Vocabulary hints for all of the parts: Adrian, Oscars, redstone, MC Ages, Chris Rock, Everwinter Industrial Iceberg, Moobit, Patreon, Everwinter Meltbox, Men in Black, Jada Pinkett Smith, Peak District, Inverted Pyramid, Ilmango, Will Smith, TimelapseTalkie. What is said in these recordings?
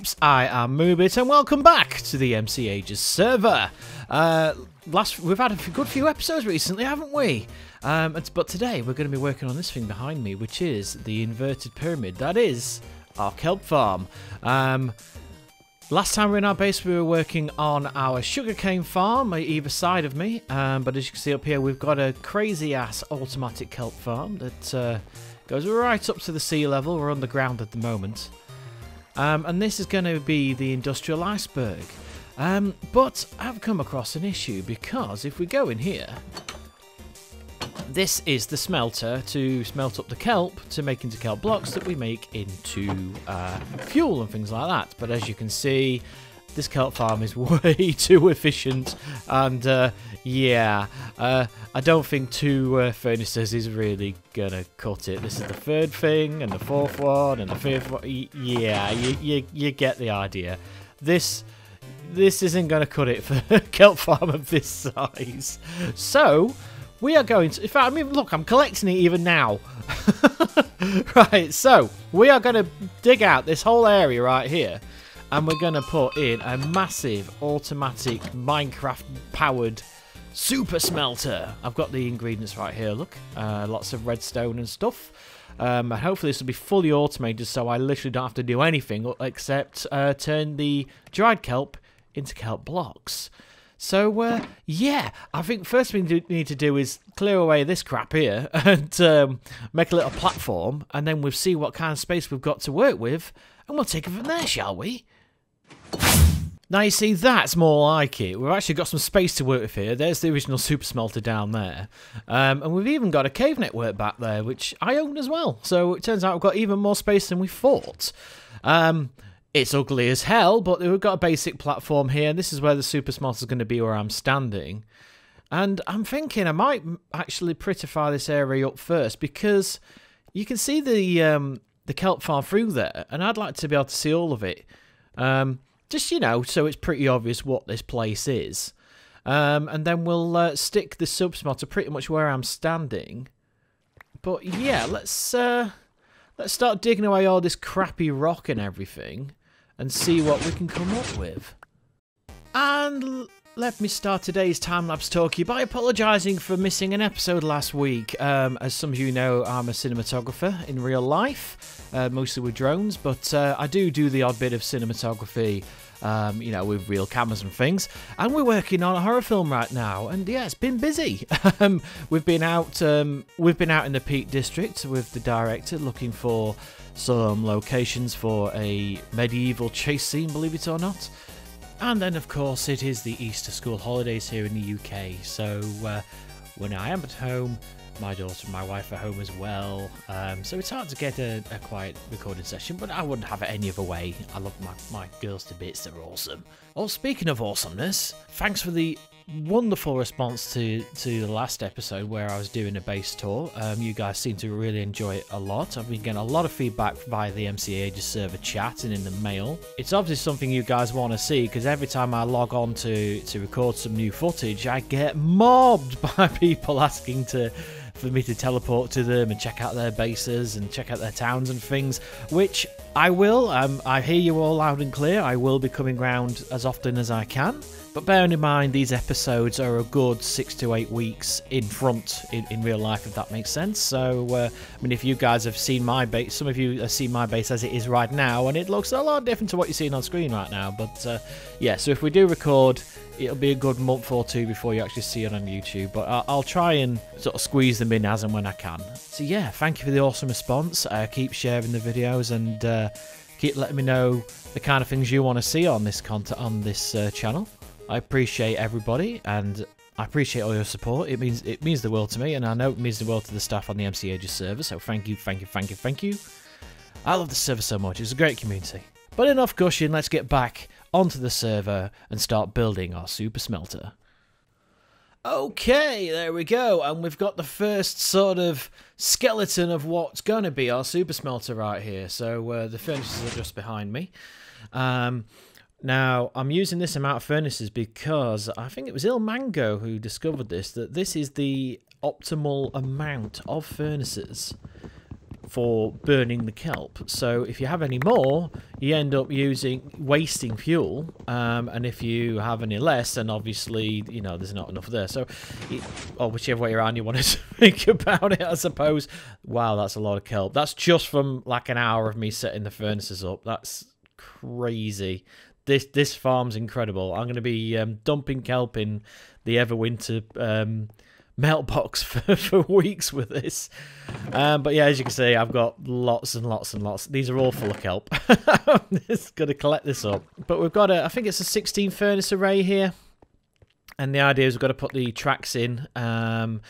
peeps, I am Moobit and welcome back to the MC Ages server. We've had a good few episodes recently, haven't we? But today we're going to be working on this thing behind me, which is the Inverted Pyramid. That is our kelp farm. Last time we were in our base, we were working on our sugarcane farm either side of me. But as you can see up here, we've got a crazy-ass automatic kelp farm that goes right up to the sea level. We're underground at the moment. And this is going to be the industrial iceberg. But I've come across an issue, because if we go in here, this is the smelter to smelt up the kelp to make into kelp blocks that we make into fuel and things like that. But as you can see, this kelp farm is way too efficient, and I don't think two furnaces is really gonna cut it. This is the third thing, and the fourth one, and the fifth one. Yeah, you get the idea. This isn't gonna cut it for a kelp farm of this size. So we are going to, in fact, I mean, look, I'm collecting it even now. Right, so we are gonna dig out this whole area right here, and we're going to put in a massive automatic Minecraft-powered super smelter. I've got the ingredients right here, look. Lots of redstone and stuff. And hopefully this will be fully automated, so I literally don't have to do anything except turn the dried kelp into kelp blocks. So, I think first thing we need to do is clear away this crap here and make a little platform, and then we'll see what kind of space we've got to work with, and we'll take it from there, shall we? Now you see, that's more like it. We've actually got some space to work with here. There's the original super smelter down there. And we've even got a cave network back there, which I own as well. So it turns out we've got even more space than we thought. It's ugly as hell, but we've got a basic platform here. And this is where the super smelter's going to be, where I'm standing. And I'm thinking I might actually prettify this area up first, because you can see the kelp farm through there, and I'd like to be able to see all of it. Just, you know, so it's pretty obvious what this place is. And then we'll stick the sub-smelter pretty much where I'm standing. But yeah, let's start digging away all this crappy rock and everything and see what we can come up with. And let me start today's time-lapse talkie by apologising for missing an episode last week. As some of you know, I'm a cinematographer in real life, mostly with drones, but I do the odd bit of cinematography, you know, with real cameras and things. And we're working on a horror film right now, and yeah, it's been busy. We've been out in the Peak District with the director, looking for some locations for a medieval chase scene, believe it or not. And then, of course, it is the Easter school holidays here in the UK. So when I am at home, my daughter and my wife are home as well. So it's hard to get a quiet recording session, but I wouldn't have it any other way. I love my girls to bits. They're awesome. Oh, speaking of awesomeness, thanks for the wonderful response to the last episode where I was doing a base tour. You guys seem to really enjoy it a lot. I've been getting a lot of feedback via the MC Ages server chat and in the mail. It's obviously something you guys want to see, because every time I log on to record some new footage, I get mobbed by people asking for me to teleport to them and check out their bases and check out their towns and things, which I will. I hear you all loud and clear. I will be coming round as often as I can. But bearing in mind, these episodes are a good 6 to 8 weeks in front in real life, if that makes sense. So, I mean, if you guys have seen my base, some of you have seen my base as it is right now, and it looks a lot different to what you're seeing on screen right now. But, yeah, so if we do record, it'll be a good month or two before you actually see it on YouTube. But I'll try and sort of squeeze them in as and when I can. So, yeah, thank you for the awesome response. Keep sharing the videos, and keep letting me know the kind of things you want to see on this content, on this channel. I appreciate everybody, and I appreciate all your support. It means the world to me, and I know it means the world to the staff on the MC Ages server, so thank you. I love the server so much. It's a great community. But enough gushing, let's get back onto the server and start building our super smelter. Okay, there we go, and we've got the first sort of skeleton of what's going to be our super smelter right here. So the furnaces are just behind me. Now, I'm using this amount of furnaces because I think it was Ilmango who discovered this, that this is the optimal amount of furnaces for burning the kelp. So if you have any more, you end up wasting fuel, and if you have any less, then obviously, you know, there's not enough there. So, or whichever way around you want to think about it, I suppose. Wow, that's a lot of kelp. That's just from like an hour of me setting the furnaces up. That's crazy. This farm's incredible. I'm going to be dumping kelp in the Everwinter Meltbox for weeks with this, but yeah, as you can see, I've got lots and lots and lots. These are all full of kelp. I'm just gonna collect this up. But we've got I think it's a 16 furnace array here, and the idea is we've got to put the tracks in, and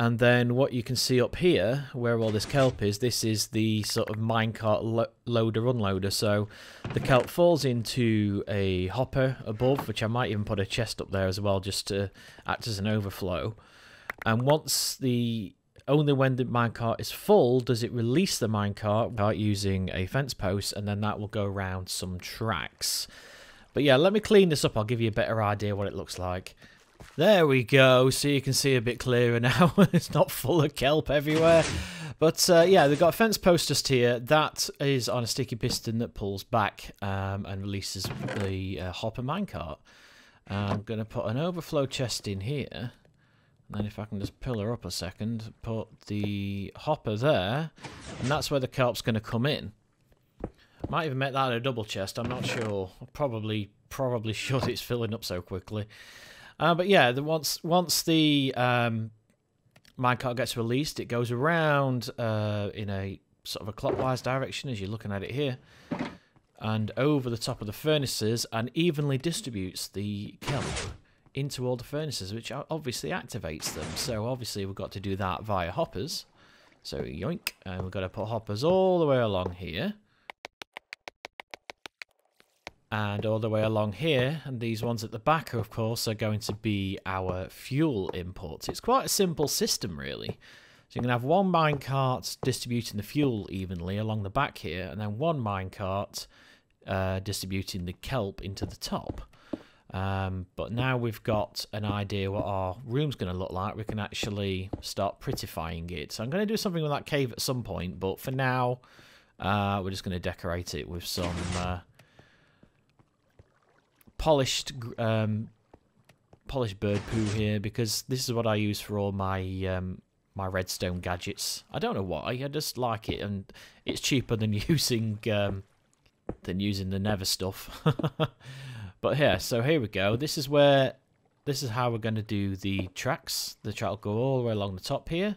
then what you can see up here, where all this kelp is, this is the sort of minecart loader unloader. So the kelp falls into a hopper above, which I might even put a chest up there as well, just to act as an overflow. And only when the minecart is full does it release the minecart using a fence post, and then that will go around some tracks. But yeah, let me clean this up. I'll give you a better idea what it looks like. There we go. So you can see a bit clearer now. It's not full of kelp everywhere. But yeah, they've got a fence post just here. That is on a sticky piston that pulls back and releases the hopper minecart. I'm going to put an overflow chest in here. And then if I can just pull her up a second, put the hopper there, and that's where the kelp's going to come in. Might even make that a double chest, I'm not sure. Probably should, it's filling up so quickly. But yeah, once the minecart gets released, it goes around in a sort of a clockwise direction, as you're looking at it here, and over the top of the furnaces, and evenly distributes the kelp into all the furnaces, which obviously activates them. So obviously we've got to do that via hoppers. So yoink, and we've got to put hoppers all the way along here. And all the way along here, and these ones at the back, of course, are going to be our fuel imports. It's quite a simple system, really. So you're going to have one minecart distributing the fuel evenly along the back here, and then one minecart distributing the kelp into the top. But now we've got an idea what our room's going to look like. We can actually start prettifying it. So I'm going to do something with that cave at some point, but for now, we're just going to decorate it with some polished bird poo here, because this is what I use for all my my redstone gadgets. I don't know why, I just like it, and it's cheaper than using the nether stuff. But yeah, so here we go. This is how we're going to do the tracks. The track will go all the way along the top here,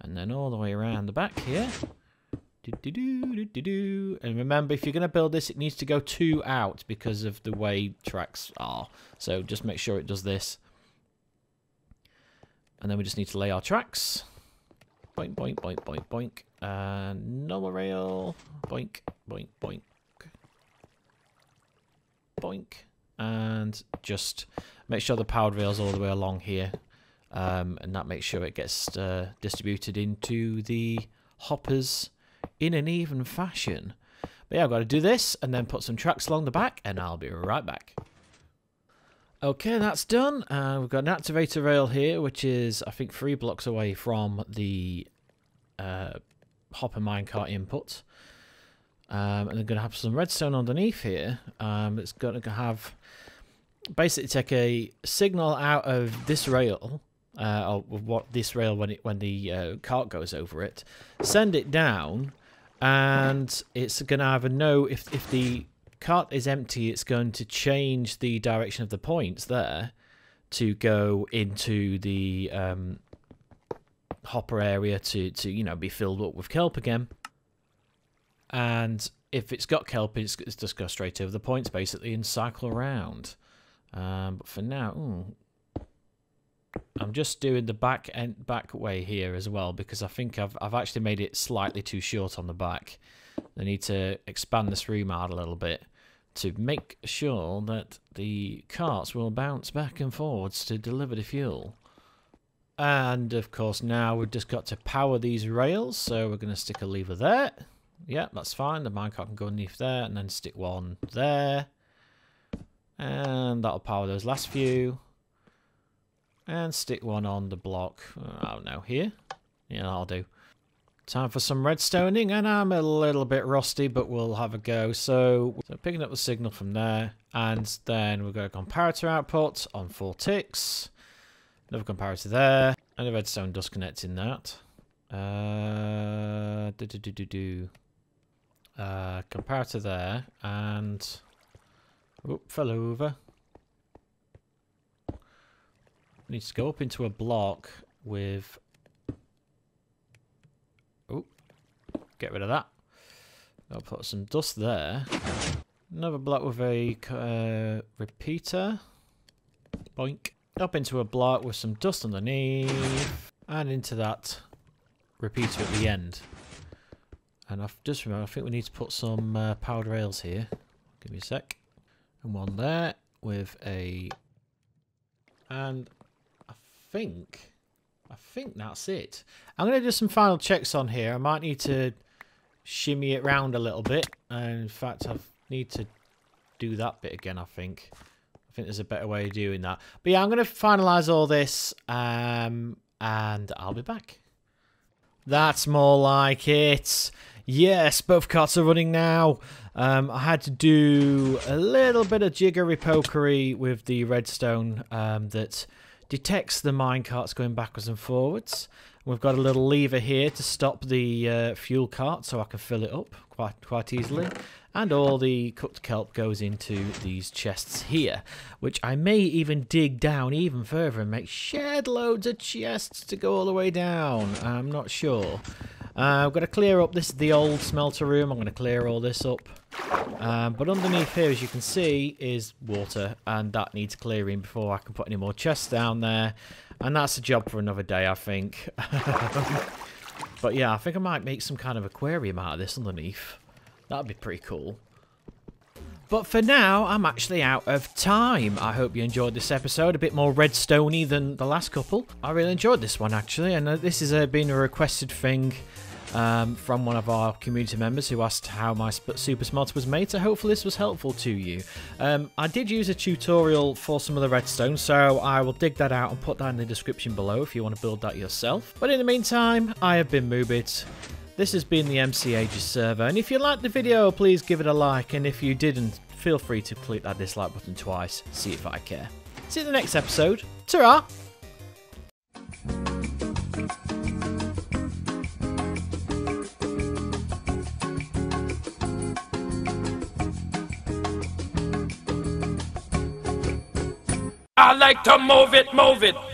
and then all the way around the back here. And remember, if you're going to build this, it needs to go 2 out because of the way tracks are. So just make sure it does this. And then we just need to lay our tracks. Boink, boink, boink, boink, boink. And no more rail. Boink, boink, boink. Boink, and just make sure the powered rail's all the way along here, and that makes sure it gets distributed into the hoppers in an even fashion. But yeah, I've got to do this and then put some tracks along the back, and I'll be right back. Okay, that's done. We've got an activator rail here, which is I think 3 blocks away from the hopper minecart input. And they're going to have some redstone underneath here. It's going to have basically take a signal out of this rail, or what this rail when the cart goes over it, send it down, and it's going to have a no. If the cart is empty, it's going to change the direction of the points there to go into the hopper area to you know, be filled up with kelp again. And if it's got kelp, it's just go straight over the points, basically, and cycle around. But for now, I'm just doing the back way here as well, because I think I've actually made it slightly too short on the back. I need to expand this room out a little bit to make sure that the carts will bounce back and forwards to deliver the fuel. And, of course, now we've just got to power these rails, so we're going to stick a lever there. Yeah, that's fine. The minecart can go underneath there, and then stick one there. And that'll power those last few. And stick one on the block, I don't know, here? Yeah, that'll do. Time for some redstoning, and I'm a little bit rusty, but we'll have a go. So picking up the signal from there, and then we've got a comparator output on 4 ticks. Another comparator there, and a redstone dust connecting that. Comparator there, and... Oop, fell over. Needs to go up into a block with... Oop, get rid of that. I'll put some dust there. Another block with a repeater. Boink. Up into a block with some dust underneath. And into that repeater at the end. And I've just remembered, I think we need to put some powered rails here. Give me a sec. And one there with a... And I think that's it. I'm going to do some final checks on here. I might need to shimmy it round a little bit. And in fact, I need to do that bit again, I think. I think there's a better way of doing that. But yeah, I'm going to finalise all this and I'll be back. That's more like it. Yes, both carts are running now. I had to do a little bit of jiggery-pokery with the redstone that detects the mine carts going backwards and forwards. We've got a little lever here to stop the fuel cart so I can fill it up quite easily. And all the cooked kelp goes into these chests here, which I may even dig down even further and make shed loads of chests to go all the way down. I'm not sure. I've got to clear up this, the old smelter room. I'm going to clear all this up. But underneath here, as you can see, is water, and that needs clearing before I can put any more chests down there. And that's a job for another day, I think. But yeah, I think I might make some kind of aquarium out of this underneath. That'd be pretty cool. But for now, I'm actually out of time. I hope you enjoyed this episode. A bit more redstoney than the last couple. I really enjoyed this one, actually. And this has been a requested thing from one of our community members who asked how my super smod was made. So hopefully this was helpful to you. I did use a tutorial for some of the redstone, so I will dig that out and put that in the description below if you want to build that yourself. But in the meantime, I have been Moobit. This has been the MC Ages server, and if you liked the video, please give it a like, and if you didn't, feel free to click that dislike button twice, see if I care. See you in the next episode. Ta-ra! I like to move it, move it.